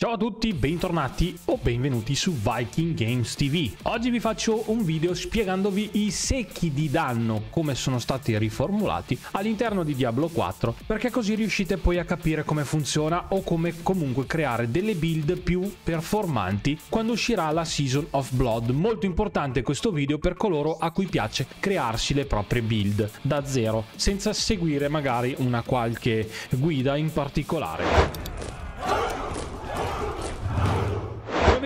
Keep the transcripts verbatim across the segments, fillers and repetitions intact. Ciao a tutti, bentornati o benvenuti su Viking Games ti vu. Oggi vi faccio un video spiegandovi i secchi di danno, come sono stati riformulati all'interno di Diablo quattro, perché così riuscite poi a capire come funziona o come comunque creare delle build più performanti quando uscirà la Season of Blood. Molto importante questo video per coloro a cui piace crearsi le proprie build da zero, senza seguire magari una qualche guida in particolare.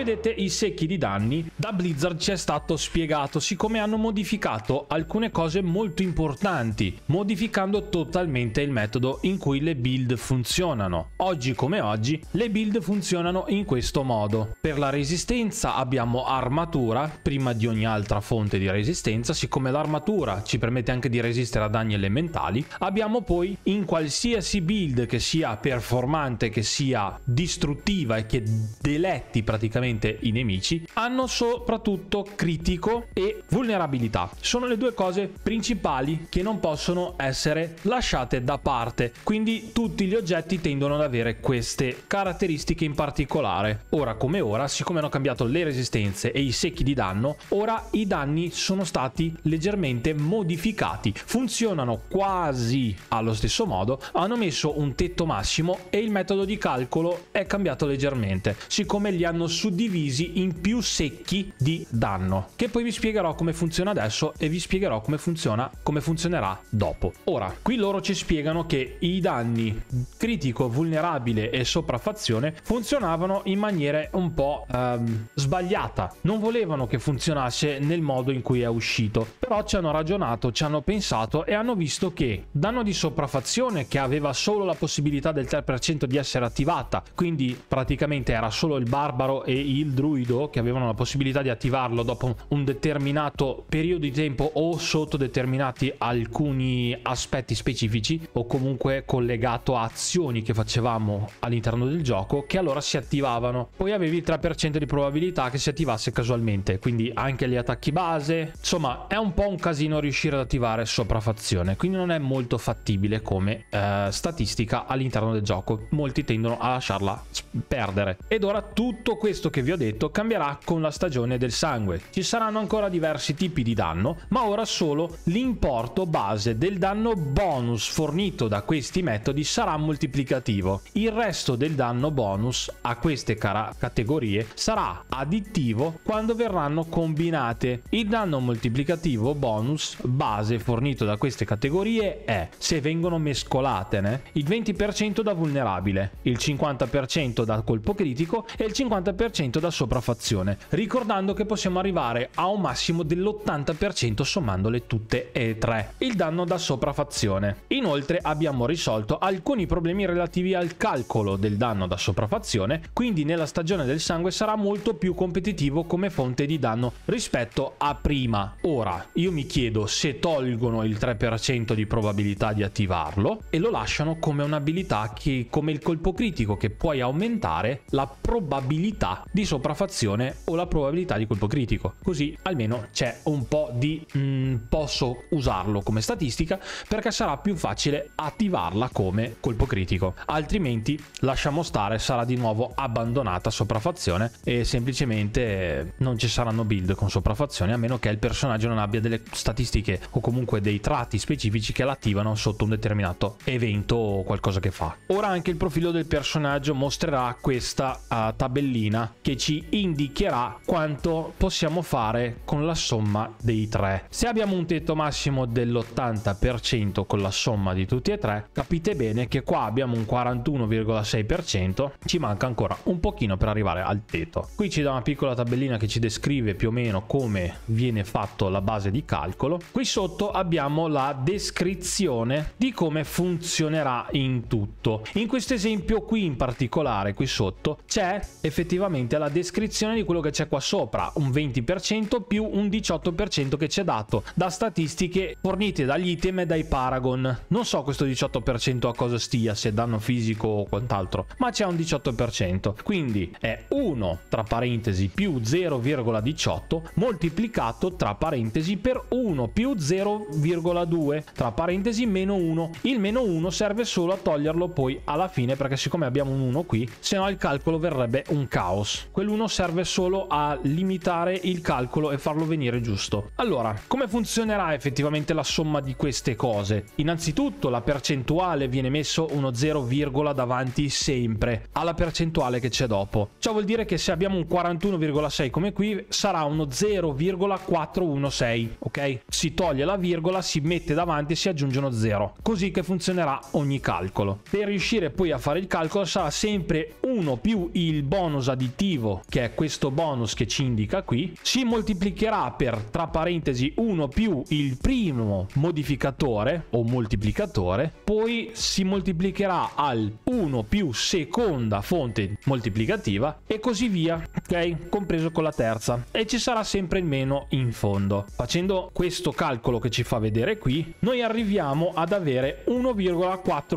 Vedete i secchi di danni da Blizzard ci è stato spiegato, siccome hanno modificato alcune cose molto importanti, modificando totalmente il metodo in cui le build funzionano. Oggi come oggi le build funzionano in questo modo: per la resistenza abbiamo armatura prima di ogni altra fonte di resistenza, siccome l'armatura ci permette anche di resistere a danni elementali. Abbiamo poi, in qualsiasi build che sia performante, che sia distruttiva e che deletti praticamente i nemici, hanno soprattutto critico e vulnerabilità. Sono le due cose principali che non possono essere lasciate da parte, quindi tutti gli oggetti tendono ad avere queste caratteristiche in particolare. Ora come ora, siccome hanno cambiato le resistenze e i secchi di danno, ora i danni sono stati leggermente modificati, funzionano quasi allo stesso modo, hanno messo un tetto massimo e il metodo di calcolo è cambiato leggermente, siccome li hanno suddivisi divisi in più secchi di danno, che poi vi spiegherò come funziona adesso e vi spiegherò come funziona come funzionerà dopo. Ora qui loro ci spiegano che i danni critico, vulnerabile e sopraffazione funzionavano in maniera un po' ehm, sbagliata, non volevano che funzionasse nel modo in cui è uscito, però ci hanno ragionato, ci hanno pensato e hanno visto che danno di sopraffazione, che aveva solo la possibilità del tre per cento di essere attivata, quindi praticamente era solo il barbaro e il druido che avevano la possibilità di attivarlo dopo un determinato periodo di tempo o sotto determinati alcuni aspetti specifici, o comunque collegato a azioni che facevamo all'interno del gioco, che allora si attivavano. Poi avevi il tre per cento di probabilità che si attivasse casualmente, quindi anche gli attacchi base. Insomma, è un po' un casino riuscire ad attivare sopraffazione, quindi non è molto fattibile come eh, statistica all'interno del gioco, molti tendono a lasciarla perdere. Ed ora tutto questo che vi ho detto cambierà con la stagione del sangue. Ci saranno ancora diversi tipi di danno, ma ora solo l'importo base del danno bonus fornito da questi metodi sarà moltiplicativo. Il resto del danno bonus a queste categorie sarà additivo quando verranno combinate. Il danno moltiplicativo bonus base fornito da queste categorie è, se vengono mescolate, il venti per cento da vulnerabile, il cinquanta per cento da colpo critico e il cinquanta per cento da sopraffazione, ricordando che possiamo arrivare a un massimo dell'ottanta per cento sommandole tutte e tre. Il danno da sopraffazione. Inoltre abbiamo risolto alcuni problemi relativi al calcolo del danno da sopraffazione, quindi nella stagione del sangue sarà molto più competitivo come fonte di danno rispetto a prima. Ora io mi chiedo, se tolgono il tre per cento di probabilità di attivarlo e lo lasciano come un'abilità che, come il colpo critico, che puoi aumentare la probabilità di sopraffazione o la probabilità di colpo critico, così almeno c'è un po' di mm, posso usarlo come statistica, perché sarà più facile attivarla come colpo critico. Altrimenti lasciamo stare, sarà di nuovo abbandonata sopraffazione e semplicemente non ci saranno build con sopraffazione, a meno che il personaggio non abbia delle statistiche o comunque dei tratti specifici che l'attivano sotto un determinato evento o qualcosa che fa. Ora anche il profilo del personaggio mostrerà questa uh, tabella che ci indicherà quanto possiamo fare con la somma dei tre. Se abbiamo un tetto massimo dell'ottanta per cento con la somma di tutti e tre, capite bene che qua abbiamo un quarantuno virgola sei per cento, ci manca ancora un pochino per arrivare al tetto. Qui ci dà una piccola tabellina che ci descrive più o meno come viene fatto la base di calcolo. Qui sotto abbiamo la descrizione di come funzionerà in tutto. In questo esempio qui in particolare, qui sotto c'è effettivamente ovviamente la descrizione di quello che c'è qua sopra, un venti per cento più un diciotto per cento che c'è dato da statistiche fornite dagli item e dai paragon. Non so questo diciotto per cento a cosa stia, se danno fisico o quant'altro, ma c'è un diciotto per cento, quindi è uno tra parentesi più zero virgola diciotto moltiplicato tra parentesi per uno più zero virgola due tra parentesi meno uno. Il meno uno serve solo a toglierlo poi alla fine, perché siccome abbiamo un uno qui, se no il calcolo verrebbe un caos. Quell'uno serve solo a limitare il calcolo e farlo venire giusto. Allora, come funzionerà effettivamente la somma di queste cose? Innanzitutto la percentuale, viene messo uno zero virgola davanti sempre alla percentuale che c'è dopo. Ciò vuol dire che se abbiamo un quarantuno virgola sei come qui, sarà uno zero virgola quattrocentotasedici, ok? Si toglie la virgola, si mette davanti e si aggiunge uno zero. Così che funzionerà ogni calcolo. Per riuscire poi a fare il calcolo sarà sempre uno più il bonus additivo, che è questo bonus che ci indica qui, si moltiplicherà per tra parentesi uno più il primo modificatore o moltiplicatore, poi si moltiplicherà al uno più seconda fonte moltiplicativa e così via, ok? Compreso con la terza, e ci sarà sempre il meno in fondo. Facendo questo calcolo che ci fa vedere qui, noi arriviamo ad avere uno virgola quattrocentotasedici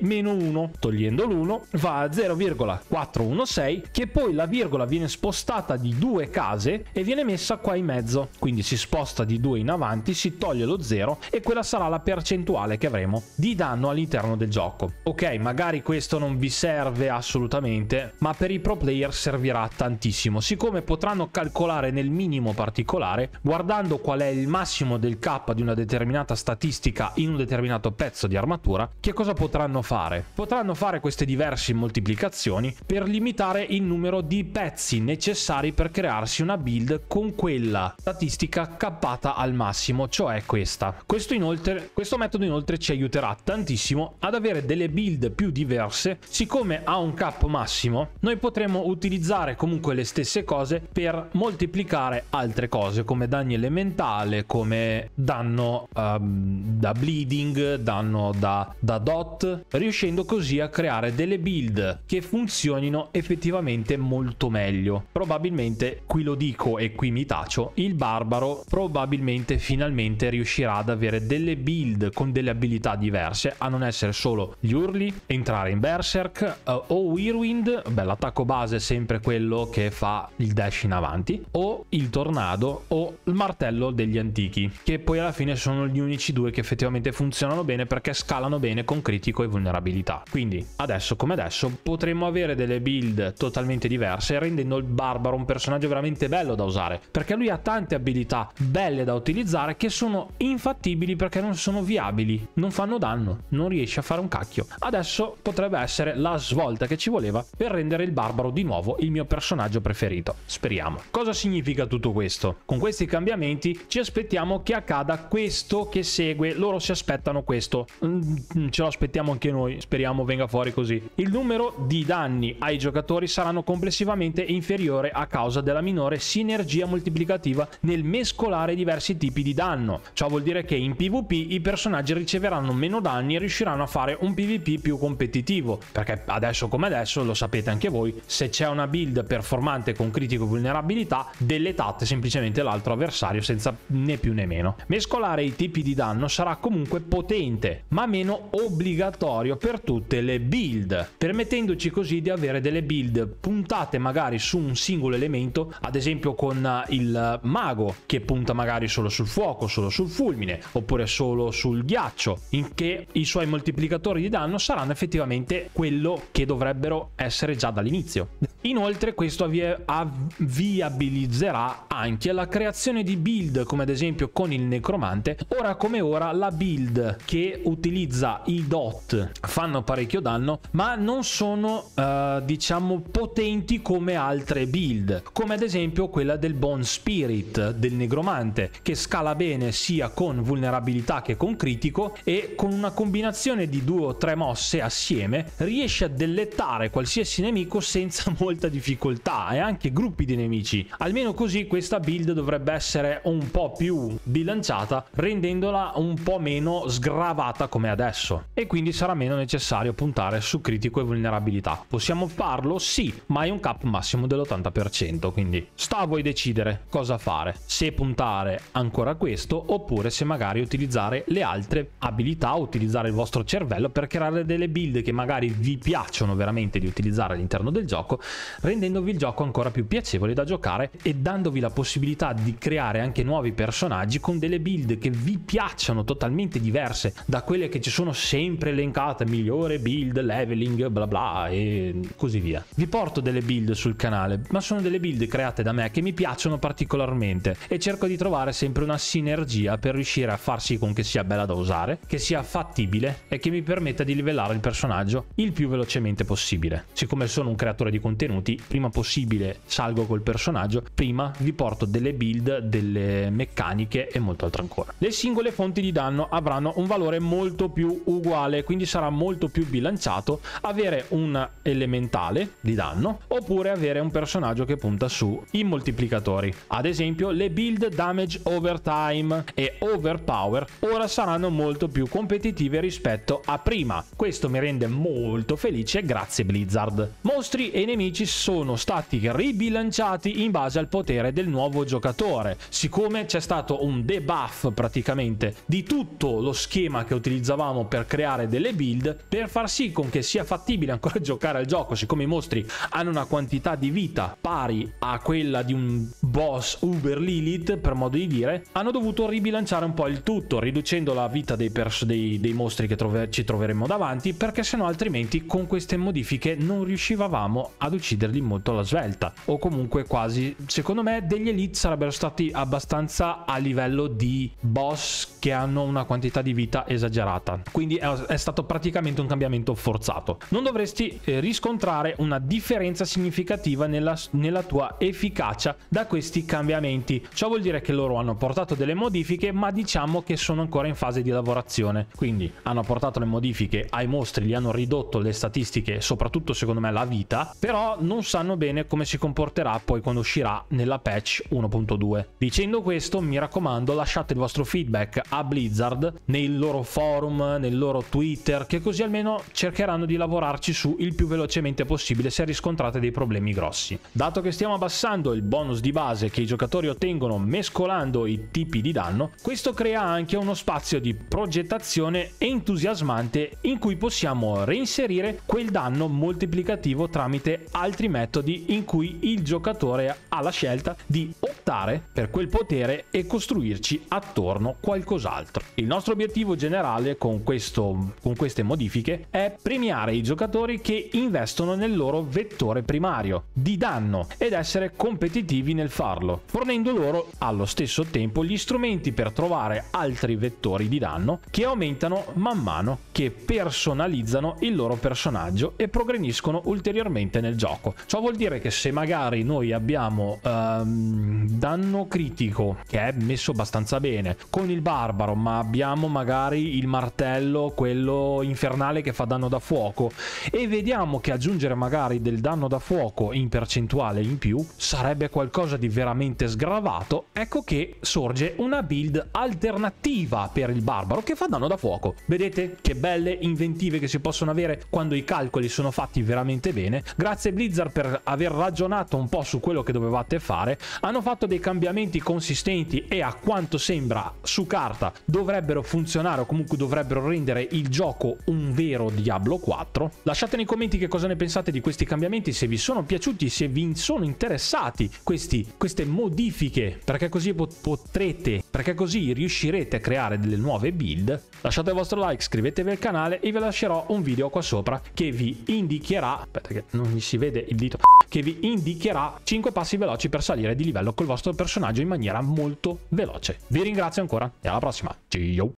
meno uno, togliendo l'uno va a zero virgola quattrocentotasedici, che poi la virgola viene spostata di due case e viene messa qua in mezzo, quindi si sposta di due in avanti, si toglie lo zero e quella sarà la percentuale che avremo di danno all'interno del gioco. Ok, magari questo non vi serve assolutamente, ma per i pro player servirà tantissimo, siccome potranno calcolare nel minimo particolare guardando qual è il massimo del K di una determinata statistica in un determinato pezzo di armatura. Che cosa potranno fare? Potranno fare queste diverse moltiplicazioni per limitare il numero di pezzi necessari per crearsi una build con quella statistica cappata al massimo, cioè questa. Questo inoltre, questo metodo inoltre ci aiuterà tantissimo ad avere delle build più diverse, siccome ha un cap massimo noi potremo utilizzare comunque le stesse cose per moltiplicare altre cose come danni elementale, come danno uh, da bleeding, danno da, da dot, riuscendo così a creare delle build che funzionino effettivamente molto meglio. Probabilmente, qui lo dico e qui mi taccio, il barbaro probabilmente finalmente riuscirà ad avere delle build con delle abilità diverse, a non essere solo gli urli, entrare in berserk uh, o whirlwind, beh l'attacco base è sempre quello che fa il dash in avanti, o il tornado o il martello degli antichi, che poi alla fine sono gli unici due che effettivamente funzionano bene perché scalano bene con critico e vulnerabilità. Quindi adesso come adesso potremmo avere delle build totalmente diverse, rendendo il barbaro un personaggio veramente bello da usare, perché lui ha tante abilità belle da utilizzare che sono infattibili perché non sono viabili, non fanno danno, non riesce a fare un cacchio. Adesso potrebbe essere la svolta che ci voleva per rendere il barbaro di nuovo il mio personaggio preferito, speriamo. Cosa significa tutto questo? Con questi cambiamenti ci aspettiamo che accada questo che segue, loro si aspettano questo, mm, ce lo aspettiamo anche noi, speriamo venga fuori così. Il numero di danni ai giocatori saranno complessivamente inferiore a causa della minore sinergia moltiplicativa nel mescolare diversi tipi di danno. Ciò vuol dire che in PvP i personaggi riceveranno meno danni e riusciranno a fare un PvP più competitivo, perché adesso come adesso lo sapete anche voi, se c'è una build performante con critico vulnerabilità, deletate semplicemente l'altro avversario senza né più né meno. Mescolare i tipi di danno sarà comunque potente, ma meno obbligatorio per tutte le build, permettendoci così di avere delle build puntate magari su un singolo elemento, ad esempio con il mago che punta magari solo sul fuoco, solo sul fulmine, oppure solo sul ghiaccio, in che i suoi moltiplicatori di danno saranno effettivamente quello che dovrebbero essere già dall'inizio. Inoltre questo avvie- avviabilizzerà anche la creazione di build come ad esempio con il necromante. Ora come ora la build che utilizza i dot fanno parecchio danno, ma non sono eh, diciamo potenti come altre build, come ad esempio quella del Bone Spirit del negromante, che scala bene sia con vulnerabilità che con critico, e con una combinazione di due o tre mosse assieme riesce a dellettare qualsiasi nemico senza molta difficoltà, e anche gruppi di nemici. Almeno così questa build dovrebbe essere un po' più bilanciata, rendendola un po' meno sgravata come adesso, e quindi sarà meno necessario puntare su critico e vulnerabilità. Possiamo farlo sì, ma è un un cap massimo dell'ottanta per cento, quindi sta a voi decidere cosa fare, se puntare ancora a questo oppure se magari utilizzare le altre abilità, utilizzare il vostro cervello per creare delle build che magari vi piacciono veramente di utilizzare all'interno del gioco, rendendovi il gioco ancora più piacevole da giocare e dandovi la possibilità di creare anche nuovi personaggi con delle build che vi piacciono, totalmente diverse da quelle che ci sono sempre elencate, migliore build, leveling, bla bla e così via. Vi porto delle build sul canale, ma sono delle build create da me che mi piacciono particolarmente e cerco di trovare sempre una sinergia per riuscire a far sì con che sia bella da usare, che sia fattibile e che mi permetta di livellare il personaggio il più velocemente possibile. Siccome sono un creatore di contenuti, prima possibile salgo col personaggio, prima vi porto delle build, delle meccaniche e molto altro ancora. Le singole fonti di danno avranno un valore molto più uguale, quindi sarà molto più bilanciato avere un elementale di danno oppure avere un personaggio che punta sui moltiplicatori. Ad esempio le build damage overtime e overpower ora saranno molto più competitive rispetto a prima. Questo mi rende molto felice, grazie Blizzard. Mostri e nemici sono stati ribilanciati in base al potere del nuovo giocatore. Siccome c'è stato un debuff praticamente di tutto lo schema che utilizzavamo per creare delle build, per far sì con che sia fattibile ancora giocare al gioco, siccome i mostri hanno una quantità di vita pari a quella di un boss uber Lilith per modo di dire, hanno dovuto ribilanciare un po' il tutto, riducendo la vita dei, dei, dei mostri che trove ci troveremo davanti, perché sennò altrimenti con queste modifiche non riuscivamo ad ucciderli molto alla svelta, o comunque quasi. Secondo me degli elite sarebbero stati abbastanza a livello di boss che hanno una quantità di vita esagerata, quindi è, è stato praticamente un cambiamento forzato. Non dovresti eh, riscontrare una differenza significativa nella, nella tua efficacia da questi cambiamenti. Ciò vuol dire che loro hanno portato delle modifiche, ma diciamo che sono ancora in fase di lavorazione, quindi hanno portato le modifiche ai mostri, gli hanno ridotto le statistiche, soprattutto secondo me la vita, però non sanno bene come si comporterà poi quando uscirà nella patch uno punto due. Dicendo questo, mi raccomando, lasciate il vostro feedback a Blizzard nei loro forum, nel loro Twitter, che così almeno cercheranno di lavorarci su il più velocemente possibile se riscontrate dei problemi grossi. Dato che stiamo abbassando il bonus di base che i giocatori ottengono mescolando i tipi di danno, questo crea anche uno spazio di progettazione entusiasmante in cui possiamo reinserire quel danno moltiplicativo tramite altri metodi in cui il giocatore ha la scelta di optare per quel potere e costruirci attorno qualcos'altro. Il nostro obiettivo generale con, questo, con queste modifiche è premiare i giocatori che investono nel loro vettore primario di danno ed essere competitivi nel farlo, fornendo loro allo stesso tempo gli strumenti per trovare altri vettori di danno che aumentano man mano che personalizzano il loro personaggio e progrediscono ulteriormente nel gioco. Ciò vuol dire che se magari noi abbiamo um, danno critico che è messo abbastanza bene con il barbaro, ma abbiamo magari il martello, quello infernale che fa danno da fuoco, e vediamo che aggiungere magari del danno da fuoco in percentuale in più sarebbe qualcosa di veramente sgravato, ecco che sorge una build alternativa per il barbaro che fa danno da fuoco. Vedete che belle inventive che si possono avere quando i calcoli sono fatti veramente bene. Grazie Blizzard per aver ragionato un po' su quello che dovevate fare, hanno fatto dei cambiamenti consistenti e a quanto sembra su carta dovrebbero funzionare, o comunque dovrebbero rendere il gioco un vero Diablo quattro. Lasciate nei commenti che cosa ne pensate di questi cambiamenti, se vi sono piaciuti, se vi sono interessati questi, queste modifiche, perché così potrete, perché così riuscirete a creare delle nuove build. Lasciate il vostro like, iscrivetevi al canale e vi lascerò un video qua sopra che vi indicherà, aspetta che non mi si vede il dito, che vi indicherà cinque passi veloci per salire di livello col vostro personaggio in maniera molto veloce. Vi ringrazio ancora e alla prossima. Ciao!